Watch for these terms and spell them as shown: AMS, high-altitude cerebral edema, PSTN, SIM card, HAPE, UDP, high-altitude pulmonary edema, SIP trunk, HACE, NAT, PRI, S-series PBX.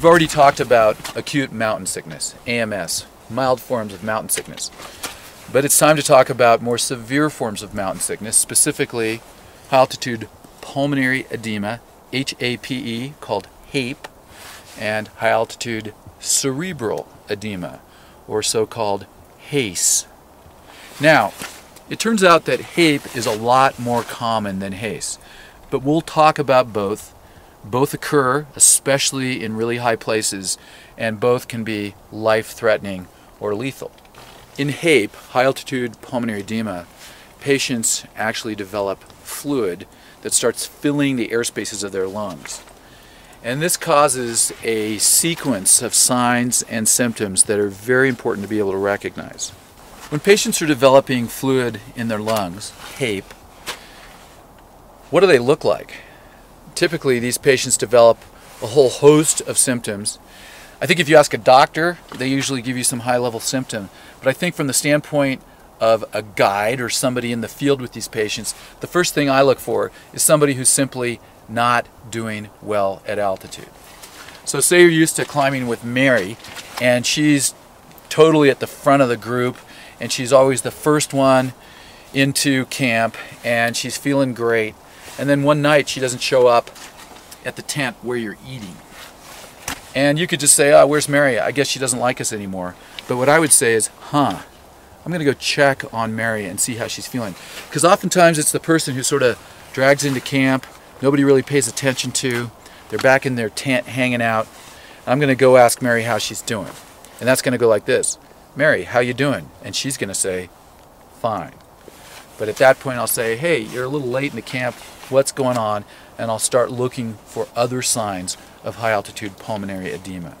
We've already talked about acute mountain sickness, AMS, mild forms of mountain sickness. But it's time to talk about more severe forms of mountain sickness, specifically high-altitude pulmonary edema, HAPE, called HAPE, and high-altitude cerebral edema, or so-called HACE. Now, it turns out that HAPE is a lot more common than HACE, but we'll talk about both. Both occur, especially in really high places, and both can be life-threatening or lethal. In HAPE, high-altitude pulmonary edema, patients actually develop fluid that starts filling the air spaces of their lungs. And this causes a sequence of signs and symptoms that are very important to be able to recognize. When patients are developing fluid in their lungs, HAPE, what do they look like? Typically, these patients develop a whole host of symptoms. I think if you ask a doctor, they usually give you some high-level symptom. But I think from the standpoint of a guide or somebody in the field with these patients, the first thing I look for is somebody who's simply not doing well at altitude. So say you're used to climbing with Mary, and she's totally at the front of the group, and she's always the first one into camp, and she's feeling great. And then one night she doesn't show up at the tent where you're eating. And you could just say, oh, where's Mary? I guess she doesn't like us anymore. But what I would say is, I'm going to go check on Mary and see how she's feeling. Because oftentimes it's the person who sort of drags into camp, nobody really pays attention to. They're back in their tent hanging out. I'm going to go ask Mary how she's doing. And that's going to go like this, Mary, how you doing? And she's going to say, fine. But at that point I'll say, hey, you're a little late in the camp. What's going on? And I'll start looking for other signs of high-altitude pulmonary edema.